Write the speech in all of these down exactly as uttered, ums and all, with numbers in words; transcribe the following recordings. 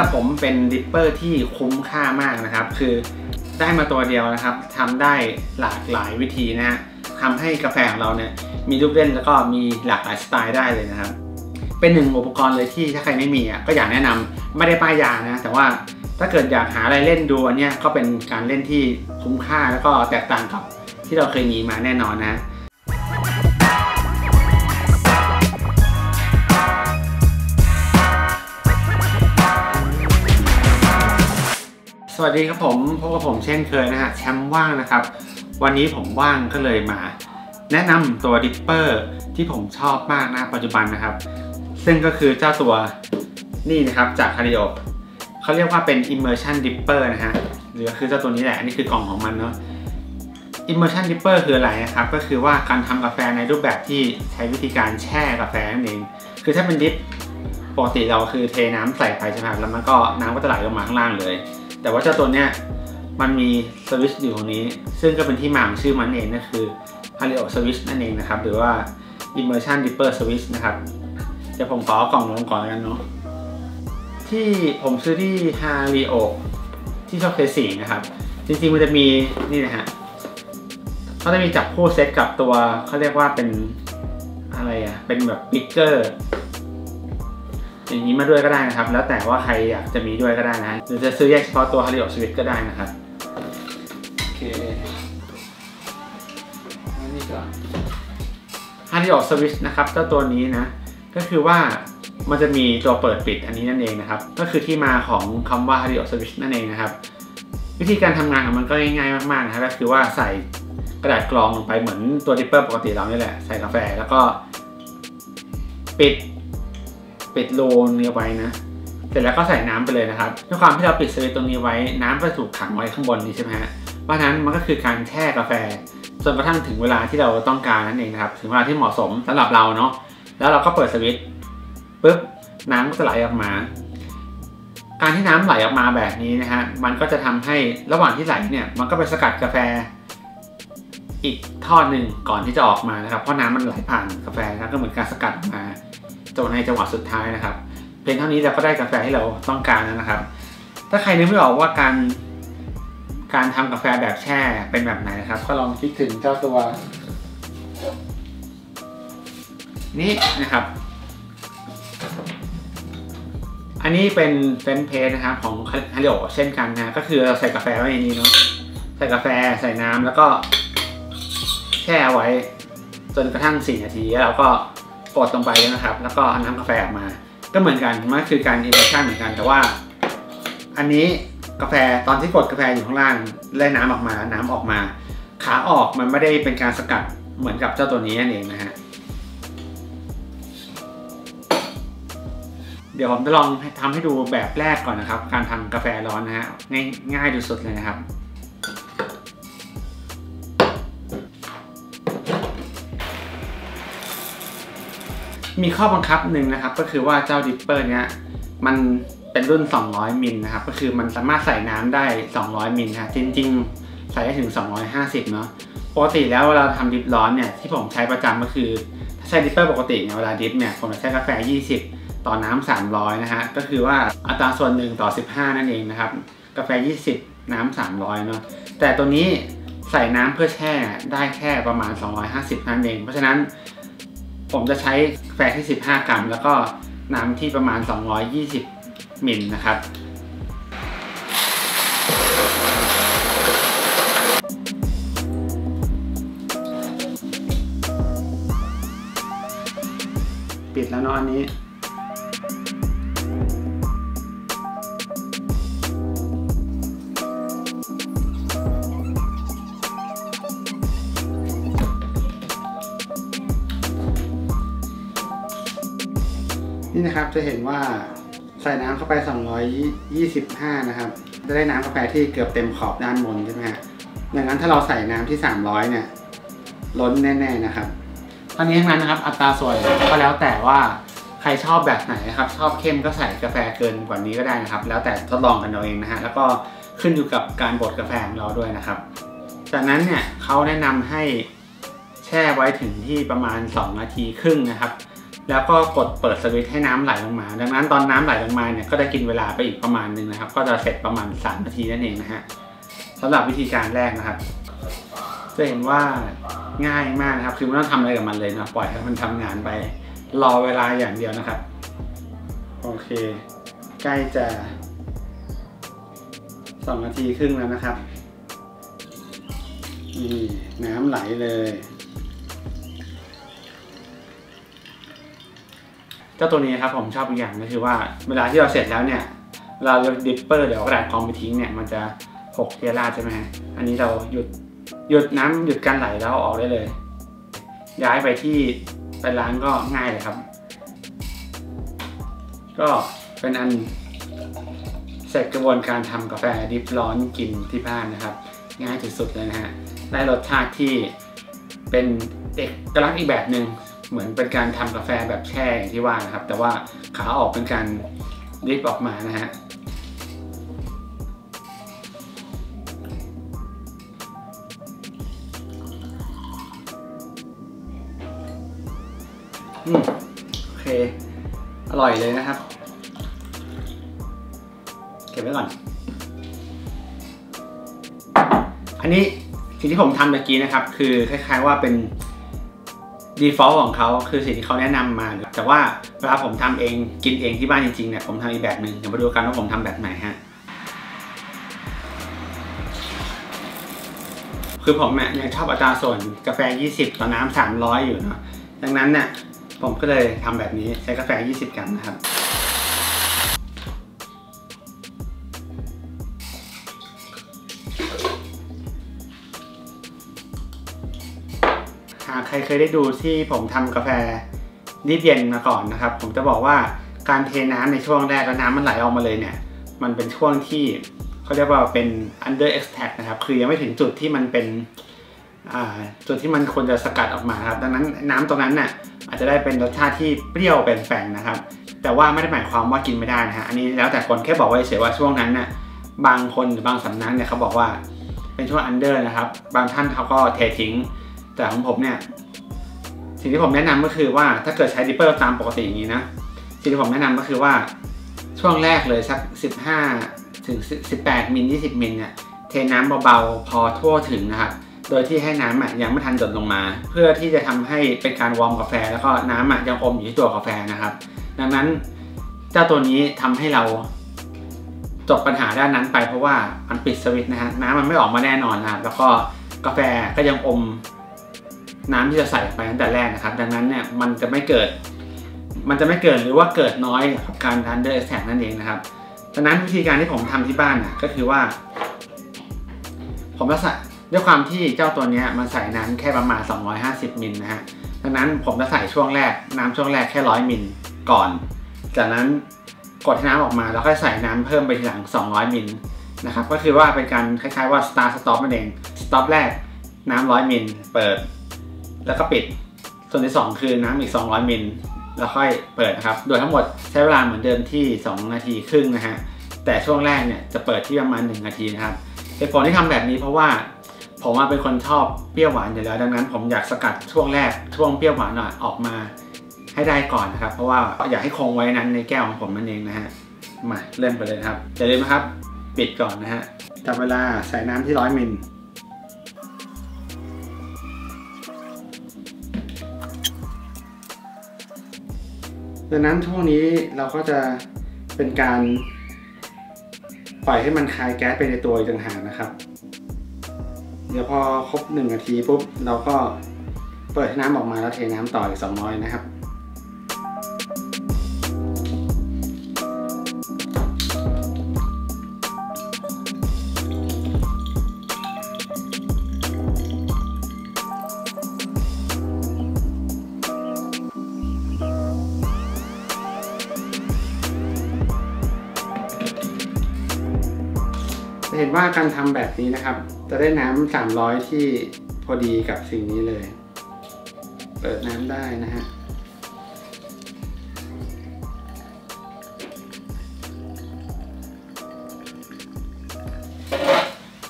หรับผมเป็นดิปเปอร์ที่คุ้มค่ามากนะครับคือได้มาตัวเดียวนะครับทำได้หลากหลายวิธีนะฮะทำให้กาแฟของเราเนี่ยมีรูปเล่นแล้วก็มีหลากหลายสไตล์ได้เลยนะครับเป็นหนึ่งอุปกรณ์เลยที่ถ้าใครไม่มีอ่ะก็อยากแนะนำไม่ได้ป้ายยานะแต่ว่าถ้าเกิดอยากหาอะไรเล่นดูอันเนี้ยก็เป็นการเล่นที่คุ้มค่าแล้วก็แตกต่างกับที่เราเคยมีมาแน่นอนนะสวัสดีครับผมพบกับผมเช่นเคยนะฮะแชมป์ว่างนะครับวันนี้ผมว่างก็เลยมาแนะนำตัวดิปเปอร์ที่ผมชอบมากนะปัจจุบันนะครับซึ่งก็คือเจ้าตัวนี่นะครับจาก Hario เขาเรียกว่าเป็น Immersion Dripper นะฮะหรือคือเจ้าตัวนี้แหละอันนี้คือกล่องของมันเนาะ Immersion Dripper คืออะไรนะครับก็คือว่าการทำกาแฟในรูปแบบที่ใช้วิธีการแช่กาแฟนั่นเองคือถ้าเป็นดิปปกติเราคือเทน้ำใส่ไปใช่ไหมครับแล้วมันก็น้ำก็จะไหลลงมาข้างล่างเลยแต่ว่าเจ้าตัวเนี้ยมันมีสวิตช์อยู่ตรงนี้ซึ่งก็เป็นที่มาของชื่อมันเองนั่นคือ Hario Switch นั่นเองนะครับหรือว่า Immersion Dripper Switch นะครับเดี๋ยวผมขอกล่องลงก่อนกันเนาะที่ผมซื้อที่ Hario ที่ช็อป เค สี่ นะครับจริงๆมันจะมีนี่นะฮะเขาจะมีจับคู่เซตกับตัวเขาเรียกว่าเป็นอะไรอะเป็นแบบบิ๊กเกอร์อย่างนี้มาด้วยก็ได้นะครับแล้วแต่ว่าใครอยากจะมีด้วยก็ได้นะหรือจะซื้อแยกเฉพาะตัว Hario Switch ก็ได้นะครับโอเคนี่ก่อน Hario Switch นะครับเจ้าตัวนี้นะก็คือว่ามันจะมีตัวเปิดปิดอันนี้นั่นเองนะครับก็คือที่มาของคำว่า Hario Switch นั่นเองนะครับวิธีการทำงานของมันก็ง่ายๆมากๆนะครับก็คือว่าใส่กระดาษกรองลงไปเหมือนตัวดิปเปอร์ปกติเรานี่แหละใส่กาแฟแล้วก็ปิดปิดโลนี้ไว้นะเสร็จแล้วก็ใส่น้ำไปเลยนะครับด้วยความที่เราปิดสวิตช์ตรงนี้ไว้น้ำก็ถูกขังไว้ข้างบนนี้ใช่ไหมฮะเพราะนั้นมันก็คือการแช่กาแฟจนกระทั่งถึงเวลาที่เราต้องการนั่นเองนะครับถึงเวลาที่เหมาะสมสำหรับเราเนาะแล้วเราก็เปิดสวิตช์ปุ๊บน้ำก็จะไหลออกมาการที่น้ำไหลออกมาแบบนี้นะฮะมันก็จะทำให้ระหว่างที่ไหลเนี่ยมันก็ไปสกัดกาแฟอีกทอดหนึ่งก่อนที่จะออกมานะครับเพราะน้ำมันไหลผ่านกาแฟนะก็เหมือนการสกัดออกมาจนในจังหวะสุดท้ายนะครับเพียงเท่านี้เราก็ได้กาแฟที่เราต้องการแล้วนะครับถ้าใครนึกไม่ออกว่าการการทำกาแฟแบบแช่เป็นแบบไหนนะครับก็ลองคิดถึงเจ้าตัวนี้นะครับอันนี้เป็นเฟรนช์เพรสนะครับของ Hario เช่นกันนะก็คือเราใส่กาแฟไว้ในนี้เนาะใส่กาแฟใส่น้ำแล้วก็แช่ไว้จนกระทั่งสี่นาทีแล้วเราก็กดลงไปนะครับแล้วก็เอาน้ำกาแฟออกมาก็เหมือนกันมันคือการอิมเมอร์ชั่นเหมือนกันแต่ว่าอันนี้กาแฟตอนที่กดกาแฟอยู่ข้างล่างไล่น้ำออกมาน้ำออกมาขาออกมันไม่ได้เป็นการสกัดเหมือนกับเจ้าตัวนี้นั่นเองนะฮะเดี๋ยวผมจะลองทำให้ดูแบบแรกก่อนนะครับการทำกาแฟร้อนนะฮะง่ายๆดูสุดเลยนะครับมีข้อบังคับหนึ่งนะครับก็คือว่าเจ้าดิปเปอร์เนี้ยมันเป็นรุ่นสองร้อยมิลนะครับก็คือมันสามารถใส่น้ำได้สองร้อยมิลนะจริงๆใส่ได้ถึงสองร้อยห้าสิบเนาะปกติแล้วเวลาทำดิปร้อนเนี่ยที่ผมใช้ประจำก็คือถ้าใช้ดิปเปอร์ปกติเนี่ยเวลาดิปเนี่ยผมจะใช้กาแฟยี่สิบต่อน้ำสามร้อยนะฮะก็คือว่าอัตราส่วนหนึ่งต่อสิบห้านั่นเองนะครับกาแฟยี่สิบน้ำสามร้อยเนาะแต่ตัวนี้ใส่น้ำเพื่อแช่ได้แค่ประมาณสองร้อยห้าสิบนั่นเองเพราะฉะนั้นผมจะใช้กาแฟที่สิบห้ากรัมแล้วก็น้ำที่ประมาณสองร้อยยี่สิบมิลนะครับปิดแล้วเนาะอันนี้นี่นะครับจะเห็นว่าใส่น้ำเข้าไปสองร้อยยี่สิบห้านะครับจะได้น้ำกาแฟที่เกือบเต็มขอบด้านบนใช่ไหมฮะดังนั้นถ้าเราใส่น้ำที่สามร้อยเนี่ยล้นแน่ๆนะครับทั้งนี้ทั้งนั้นนะครับอัตราส่วนก็แล้วแต่ว่าใครชอบแบบไหนนะครับชอบเข้มก็ใส่กาแฟเกินกว่านี้ก็ได้นะครับแล้วแต่ทดลองกันเอาเองนะฮะแล้วก็ขึ้นอยู่กับการบดกาแฟของเราด้วยนะครับจากนั้นเนี่ยเขาแนะนำให้แช่ไว้ถึงที่ประมาณสองนาทีครึ่งนะครับ แล้วก็กดเปิดสวิตช์ให้น้ำไหลลงมาดังนั้นตอนน้ำไหลลงมาเนี่ยก็จะกินเวลาไปอีกประมาณนึงนะครับก็จะเสร็จประมาณสามนาทีนั่นเองนะฮะสำหรับวิธีการแรกนะครับจะเห็นว่าง่ายมากนะครับคือไม่ต้องทำอะไรกับมันเลยนะปล่อยให้มันทำงานไปรอเวลาอย่างเดียวนะครับโอเคใกล้จะสองนาทีครึ่งแล้วนะครับนี่น้ำไหลเลยเจ้าตัวนี้ครับผมชอบอีกอย่างก็คือว่าเวลาที่เราเสร็จแล้วเนี่ยเราดิปเปอร์เดี๋ยวกระดาษกองไปทิ้งเนี่ยมันจะหกเทราใช่ไหมฮะอันนี้เราหยุดหยุดน้ำหยุดการไหลแล้วออกได้เลยย้ายไปที่ไปล้างก็ง่ายเลยครับก็เป็นอันเสร็จกระบวนการทำกาแฟดิบร้อนกินที่บ้านนะครับง่ายสุดๆเลยนะฮะได้รสชาติที่เป็นเอกลักษณ์อีกแบบหนึ่งเหมือนเป็นการทำกาแฟแบบแช่อย่างที่ว่านะครับแต่ว่าขาออกเป็นการดิบออกมานะฮะอืมโอเคอร่อยเลยนะครับเก็บไว้ก่อนอันนี้สิ่งที่ผมทำเมื่อกี้นะครับคือคล้ายๆว่าเป็น default ของเขาคือสิ่งที่เขาแนะนำมาแต่ว่าเวลาผมทำเองกินเองที่บ้านจริงๆเนี่ยผมทำอีกแบบหนึ่งเดี๋ยวมาดูกันว่าผมทำแบบไหนฮะคือผมเนี่ยยังชอบอัตราส่วนกาแฟยี่สิบต่อน้ำสามร้อยอยู่เนาะดังนั้นเนี่ยผมก็เลยทำแบบนี้ใช้กาแฟยี่สิบกรัมนะครับหากใครเคยได้ดูที่ผมทำกาแฟดิบเย็นมาก่อนนะครับผมจะบอกว่าการเทน้ำในช่วงแรกแล้วน้ำมันไหลออกมาเลยเนี่ยมันเป็นช่วงที่เขาเรียกว่าเป็น under extract นะครับคือยังไม่ถึงจุดที่มันเป็นจุดที่มันควรจะสกัดออกมาครับดังนั้นน้ำตรงนั้นน่ะอาจจะได้เป็นรสชาติที่เปรี้ยวแฝงๆนะครับแต่ว่าไม่ได้หมายความว่ากินไม่ได้นะฮะอันนี้แล้วแต่คนแค่บอกไว้เฉยว่าช่วงนั้นน่ะบางคนหรือบางสำนักเนี่ยเขาบอกว่าเป็นช่วงอันเดอร์นะครับบางท่านเขาก็เททิ้งแต่ของผมเนี่ยสิ่งที่ผมแนะนำก็คือว่าถ้าเกิดใช้ดิปเปอร์ตามปกติอย่างนี้นะสิ่งที่ผมแนะนำก็คือว่าช่วงแรกเลยสักสิบห้าถึงสิบแปดมิลยี่สิบมิลเนี่ยเทน้ำเบาๆพอทั่วถึงนะครับโดยที่ให้น้ำยังไม่ทันหยดลงมาเพื่อที่จะทำให้เป็นการวอร์มกาแฟแล้วก็น้ำยังอมอยู่ที่ตัวกาแฟนะครับดังนั้นเจ้าตัวนี้ทำให้เราจบปัญหาด้านนั้นไปเพราะว่ามันปิดสวิตช์นะฮะน้ำมันไม่ออกมาแน่นอนนะครับแล้วก็กาแฟก็ยังอมน้ำที่จะใส่ไปตั้งแต่แรกนะครับดังนั้นเนี่ยมันจะไม่เกิดมันจะไม่เกิดหรือว่าเกิดน้อยกับการดันเดอร์เอสแทกนั่นเองนะครับดังนั้นวิธีการที่ผมทำที่บ้านนะก็คือว่าผมจะใส่ด้วยความที่เจ้าตัวนี้มันใส่น้ำแค่ประมาณสองร้อยห้าสิบมิลนะฮะดังนั้นผมจะใส่ช่วงแรกน้ำช่วงแรกแค่หนึ่งร้อยมิลก่อนจากนั้นกดให้น้ำออกมาแล้วค่อยใส่น้ำเพิ่มไปทีหลังสองร้อยมิลนะครับก็คือว่าเป็นการคล้ายๆว่า start stop นั่นเอง stop แรกน้ำหนึ่งร้อยมิลเปิดแล้วก็ปิดส่วนที่สองคือน้ำอีกสองร้อยมิลแล้วค่อยเปิดนะครับโดยทั้งหมดใช้เวลาเหมือนเดิมที่สองนาทีครึ่งนะฮะแต่ช่วงแรกเนี่ยจะเปิดที่ประมาณหนึ่งนาทีนะครับเหตุผลที่ทำแบบนี้เพราะว่าผมว่าเป็นคนชอบเปรี้ยวหวานอยู่แล้วดังนั้นผมอยากสกัดช่วงแรกช่วงเปรี้ยวหวานหน่อยออกมาให้ได้ก่อนนะครับเพราะว่าอยากให้คงไว้นั้นในแก้วของผมนั่นเองนะฮะมาเริ่มไปเลยครับอย่าลืมนะครับปิดก่อนนะฮะจับเวลาใส่น้ำที่ร้อยมิลดังนั้นช่วงนี้เราก็จะเป็นการปล่อยให้มันคายแก๊สไปในตัวอีกต่างหากนะครับเดี๋ยวพอครบหนึ่งนาทีปุ๊บเราก็เปิดน้ำออกมาแล้วเทน้ำต่ออีกสองร้อยนะครับเห็นว่าการทำแบบนี้นะครับจะได้น้ำสามร้อยที่พอดีกับสิ่งนี้เลยเปิดน้ำได้นะฮะ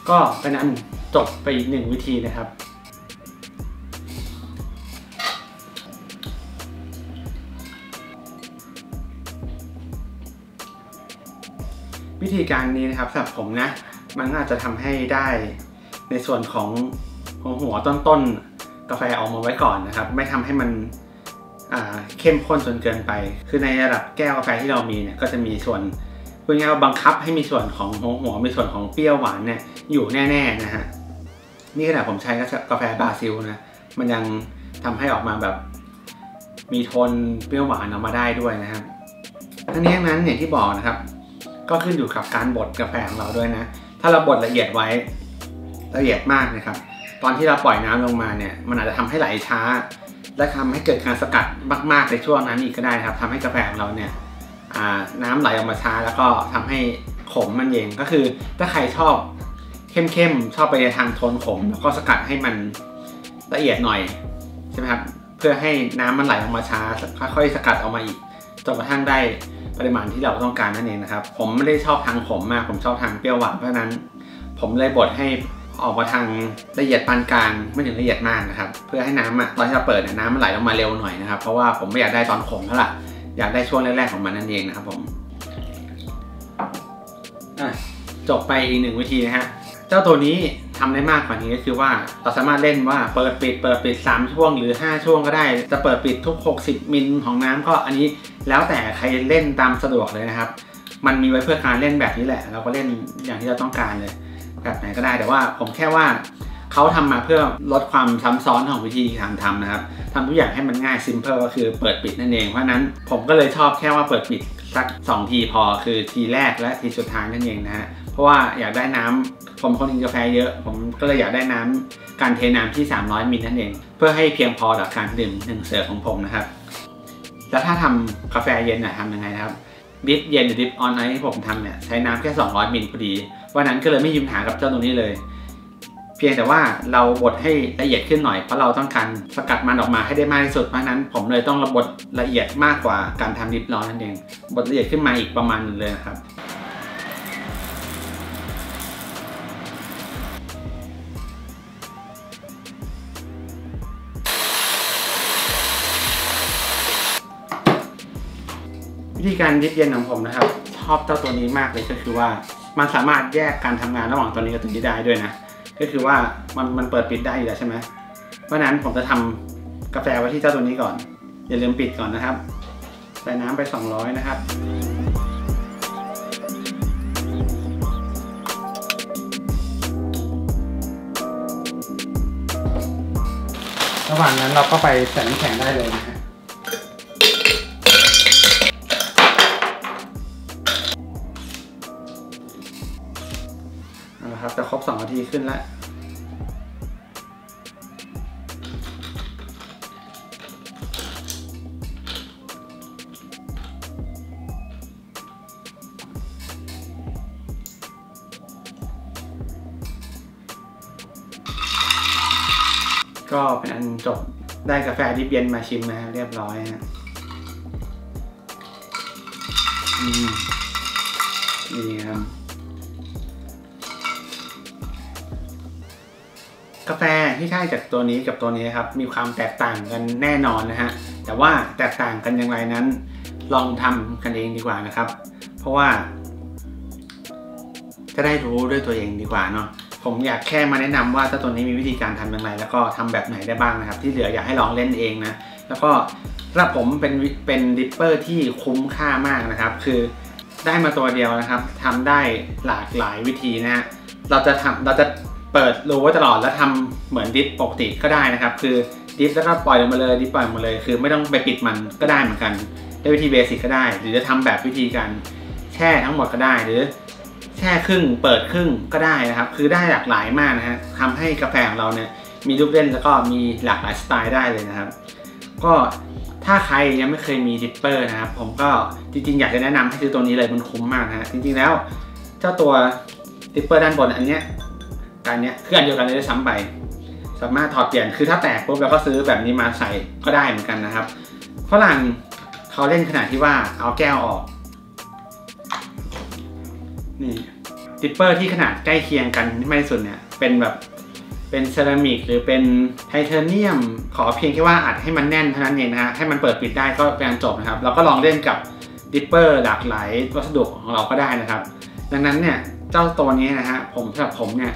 ก็เป็นอันจบไปอีกหนึ่งวิธีนะครับ วิธีการนี้นะครับสำหรับผมนะมันอาจจะทำให้ได้ในส่วนของหัวหัวต้นๆกาแฟออกมาไว้ก่อนนะครับไม่ทำให้มันเข้มข้นจนเกินไปคือในระดับแก้วกาแฟที่เรามีเนี่ยก็จะมีส่วนพูดง่ายๆบังคับให้มีส่วนของหัวหัวมีส่วนของเปรี้ยวหวานเนี่ยอยู่แน่ๆนะฮะนี่ขนาดผมใช้กาแฟบราซิลนะมันยังทำให้ออกมาแบบมีโทนเปรี้ยวหวานออกมาได้ด้วยนะครับทั้งนี้ทั้งนั้นเนี่ยที่บอกนะครับก็ขึ้นอยู่กับการบดกาแฟของเราด้วยนะถ้าเราบดละเอียดไว้ละเอียดมากนะครับตอนที่เราปล่อยน้ำลงมาเนี่ยมันอาจจะทำให้ไหลช้าและทำให้เกิดการสกัดมากๆในช่วงนั้นอีกก็ได้นะครับทำให้กาแฟของเราเนี่ยน้ำไหลออกมาช้าแล้วก็ทำให้ขมมันเองก็คือถ้าใครชอบเข้มๆชอบไปในทางโทนขมแล้วก็สกัดให้มันละเอียดหน่อยใช่ไหมครับเพื่อให้น้ำมันไหลออกมาช้าค่อยๆสกัดออกมาอีกจนกระทั่งได้ปริมาณที่เราต้องการนั่นเองนะครับผมไม่ได้ชอบทางขมมากผมชอบทางเปรี้ยวหวานเพราะนั้นผมเลยบดให้ออกมาทางละเอียดปานกลางไม่ถึงละเอียดมากนะครับเพื่อให้น้ำอ่ะตอนที่เราเปิดน้ำมันไหลลงมาเร็วหน่อยนะครับเพราะว่าผมไม่อยากได้ตอนขมแล้วล่ะอยากได้ช่วงแรกๆของมันนั่นเองนะครับผมจบไปอีกหนึ่งวิธีนะฮะเจ้าตัวนี้ทำได้มากกว่านี้ก็คือว่าเราสามารถเล่นว่าเปิดปิดเปิดปิดสามช่วงหรือห้าช่วงก็ได้จะเปิดปิดทุกหกสิบมิลของน้ำก็อันนี้แล้วแต่ใครเล่นตามสะดวกเลยนะครับมันมีไว้เพื่อการเล่นแบบนี้แหละเราก็เล่นอย่างที่เราต้องการเลยแบบไหนก็ได้แต่ว่าผมแค่ว่าเขาทำมาเพื่อลดความซ้ำซ้อนของวิธีการทำนะครับทำทุกอย่างให้มันง่ายซิมเพิลก็คือเปิดปิดนั่นเองเพราะนั้นผมก็เลยชอบแค่ว่าเปิดปิดสักสองทีพอคือทีแรกและทีสุดท้ายนั่นเองนะฮะเพราะว่าอยากได้น้ำผมคนกินกาแฟเยอะผมก็เลยอยากได้น้ำการเทน้ำที่สามร้อยมิลนั่นเองเพื่อให้เพียงพอต่อการดื่มหนึ่งเสิร์ฟของผมนะครับแล้วถ้าทำกาแฟเย็นนะทำยังไงครับดิฟเย็นหรือดิฟออนไอซ์ที่ผมทำเนี่ยใช้น้ำแค่สองร้อยมิลพอดีวันนั้นก็เลยไม่ยืมหากับเจ้าตัวนี้เลยเพียงแต่ว่าเราบดให้ละเอียดขึ้นหน่อยเพราะเราต้องการสกัดมันออกมาให้ได้มากที่สุดเพราะนั้นผมเลยต้องระบดละเอียดมากกว่าการทำดิฟร้อนนั่นเองบดละเอียดขึ้นมาอีกประมาณนึงเลยนะครับวิธีการดิฟเย็นของผมนะครับชอบเจ้าตัวนี้มากเลยก็คือว่ามันสามารถแยกการทำงานระหว่างตัวนี้กับตัวนี้ได้ด้วยนะก็คือว่ามันมันเปิดปิดได้อยู่แล้วใช่ไหมเพราะนั้นผมจะทำกาแฟไว้ที่เจ้าตัวนี้ก่อนอย่าลืมปิดก่อนนะครับใส่น้ำไปสองร้อยนะครับระหว่างนั้นเราก็ไปใส่น้ำแข็งได้เลยนะฮะนะครับจะครบสองนาทีขึ้นแล้วก็เป็นอันจบได้กาแฟดิบเย็นมาชิมนะเรียบร้อยฮะนี่ครับกาแฟที่ได้จากตัวนี้กับตัวนี้ครับมีความแตกต่างกันแน่นอนนะฮะแต่ว่าแตกต่างกันอย่างไรนั้นลองทำกันเองดีกว่านะครับเพราะว่าจะได้รู้ด้วยตัวเองดีกว่าเนาะผมอยากแค่มาแนะนำว่าเจ้าตัวนี้มีวิธีการทำอย่างไรแล้วก็ทำแบบไหนได้บ้างนะครับที่เหลืออยากให้ลองเล่นเองนะแล้วก็สำหรับผมเป็นเป็นดริปเปอร์ที่คุ้มค่ามากนะครับคือได้มาตัวเดียวนะครับทำได้หลากหลายวิธีนะฮะเราจะทำเราจะเปิดรูไว้ตลอดแล้วทำเหมือนดิฟปกติก็ได้นะครับคือดิฟแล้วก็ปล่อยลงมาเลยดิฟปล่อยลงมาเลยคือไม่ต้องไปปิดมันก็ได้เหมือนกันได้วิธีเบสิกก็ได้หรือจะทำแบบวิธีการแช่ทั้งหมดก็ได้หรือแช่ครึ่งเปิดครึ่งก็ได้นะครับคือได้หลากหลายมากนะฮะทำให้กาแฟของเราเนี่ยมีลูกเล่นแล้วก็มีหลากหลายสไตล์ได้เลยนะครับก็ถ้าใครยังไม่เคยมีดริปเปอร์นะครับผมก็จริงๆอยากจะแนะนำให้ซื้อตัวนี้เลยมันคุ้มมากนะฮะจริงๆแล้วเจ้าตัวดริปเปอร์ด้านบนอันเนี้ยอันเนี้ยคืออันเดียวกันเลยได้ซ้ำไปสามารถถอดเปลี่ยนคือถ้าแตกปุ๊บเราก็ซื้อแบบนี้มาใส่ก็ได้เหมือนกันนะครับฝรั่งเขาเล่นขนาดที่ว่าเอาแก้วออกนี่ดริปเปอร์ที่ขนาดใกล้เคียงกันที่มากที่สุดเนี่ยเป็นแบบเป็นเซรามิกหรือเป็นไทเทเนียมขอเพียงแค่ว่าอัดให้มันแน่นเท่านั้นเองนะฮะให้มันเปิดปิดได้ก็เป็นจบนะครับเราก็ลองเล่นกับดริปเปอร์หลากหลายวัสดุของเราก็ได้นะครับ ดังนั้นเนี่ยเจ้าตัวนี้นะฮะผมสำหรับผมเนี่ย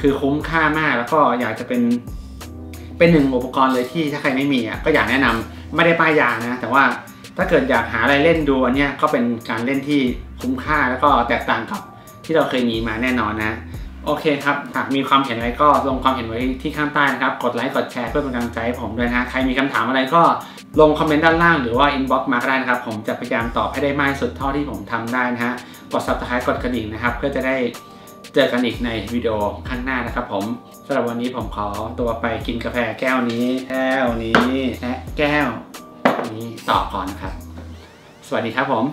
คือคุ้มค่ามากแล้วก็อยากจะเป็นเป็นหนึ่งอุปกรณ์เลยที่ถ้าใครไม่มีอ่ะก็อยากแนะนำไม่ได้ป้ายยานะแต่ว่าถ้าเกิดอยากหาอะไรเล่นดูอันเนี้ยก็เป็นการเล่นที่คุ้มค่าแล้วก็แตกต่างกับที่เราเคยมีมาแน่นอนนะโอเคครับหากมีความเห็นอะไรก็ลงความเห็นไว้ที่ข้างใต้นะครับกดไลค์กดแชร์เพื่อเป็นกำลังใจให้ผมด้วยนะใครมีคำถามอะไรก็ลงคอมเมนต์ด้านล่างหรือว่าอินบ็อกซ์มาก็ได้นะครับผมจะพยายามตอบให้ได้มากสุดเท่าที่ผมทำได้นะฮะกด ซับสไครบ์ กดกระดิ่งนะครับเพื่อจะได้เจอกันอีกในวิดีโอข้างหน้านะครับผมสำหรับวันนี้ผมขอตัวไปกินกาแฟแก้วนี้แก้วนี้และแก้วนี้ต่อก่อนนะครับสวัสดีครับผม